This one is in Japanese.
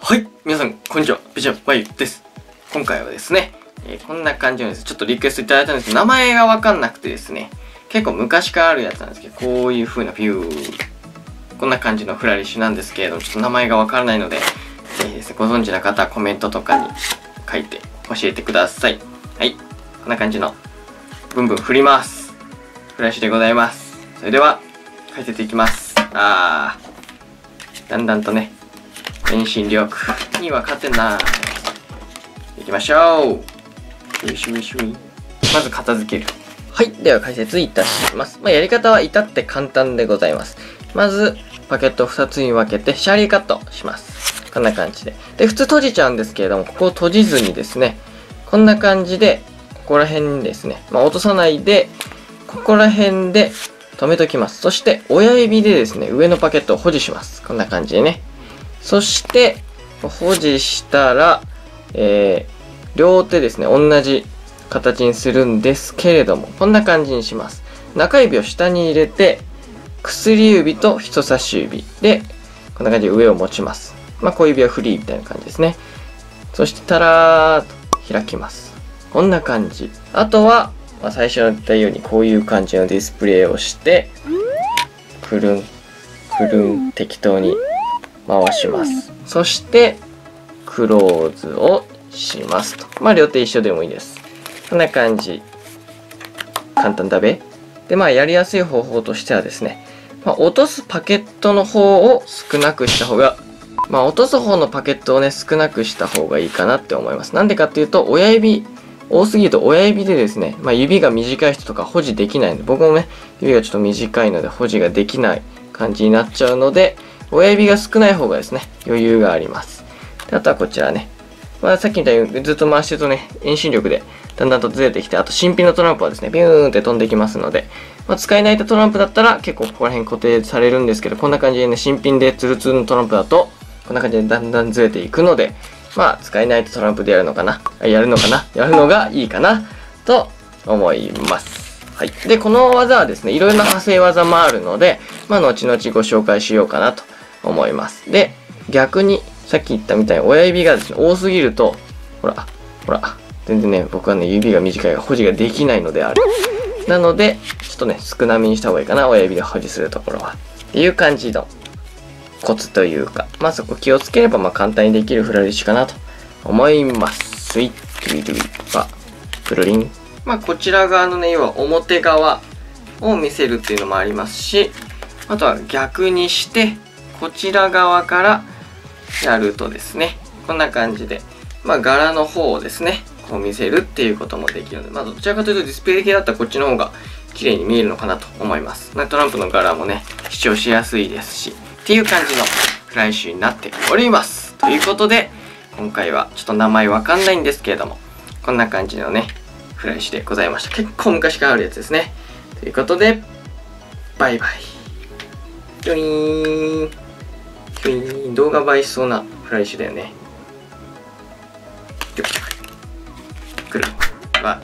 はい、皆さん、こんにちは。ビジョンまゆです。今回はですね、こんな感じのですね、ちょっとリクエストいただいたんですけど、名前がわかんなくてですね、結構昔からあるやつなんですけど、こういう風なビュー。こんな感じのフラリッシュなんですけれども、ちょっと名前がわからないので、ぜひですね、ご存知の方はコメントとかに書いて教えてください。はい、こんな感じの、ブンブン振ります。フラッシュでございます。それでは、書いていきます。だんだんとね、遠心力には勝てない。いきましょう。まず片付ける。はい、では解説いたします。やり方は至って簡単でございます。まず、パケットを2つに分けて、シャーリーカットします。こんな感じで。で、普通閉じちゃうんですけれども、ここを閉じずにですね、こんな感じで、ここら辺にですね、落とさないで、ここら辺で止めときます。そして、親指でですね、上のパケットを保持します。こんな感じでね。そして、保持したら、両手ですね、同じ形にするんですけれども、こんな感じにします。中指を下に入れて、薬指と人差し指で、こんな感じで上を持ちます。小指はフリーみたいな感じですね。そして、たらーっと開きます。こんな感じ。あとは、最初の言ったように、こういう感じのディスプレイをして、くるん、くるん、適当に回します。そして、クローズをしますと。両手一緒でもいいです。こんな感じ。簡単だべ。で、やりやすい方法としてはですね、落とすパケットの方を少なくした方が、落とす方のパケットをね、少なくした方がいいかなって思います。なんでかっていうと、親指、多すぎると親指でですね、指が短い人とか保持できないので、僕もね、指がちょっと短いので保持ができない感じになっちゃうので、親指が少ない方がですね、余裕があります。で、あとはこちらね。さっきみたいにずっと回してるとね、遠心力でだんだんとずれてきて、あと新品のトランプはですね、ビューンって飛んできますので、使い慣れたトランプだったら結構ここら辺固定されるんですけど、こんな感じでね、新品でツルツルのトランプだと、こんな感じでだんだんずれていくので、使い慣れたトランプでやるのがいいかな、と思います。はい。で、この技はですね、いろいろな派生技もあるので、後々ご紹介しようかなと思います。で、逆に、さっき言ったみたいに親指がですね、多すぎると、ほら、全然ね、僕はね、指が短いが保持ができないのである。なので、ちょっとね、少なめにした方がいいかな、親指で保持するところは。っていう感じのコツというか、そこ気をつければ、簡単にできるフラリッシュかなと思います。スイッ、ルイルイ、バ、プルリン。こちら側のね、要は表側を見せるっていうのもありますし、あとは逆にして、こちら側から、やるとですね、こんな感じで、柄の方をですね、こう見せるっていうこともできるので、どちらかというとディスプレイ系だったらこっちの方が綺麗に見えるのかなと思います。トランプの柄もね、主張しやすいですし、っていう感じのフライシュになっております。ということで、今回はちょっと名前わかんないんですけれども、こんな感じのね、フライシュでございました。結構昔からあるやつですね。ということで、バイバイ。ジョイーン。動画映えしそうなフライッシュだよね。くるわ。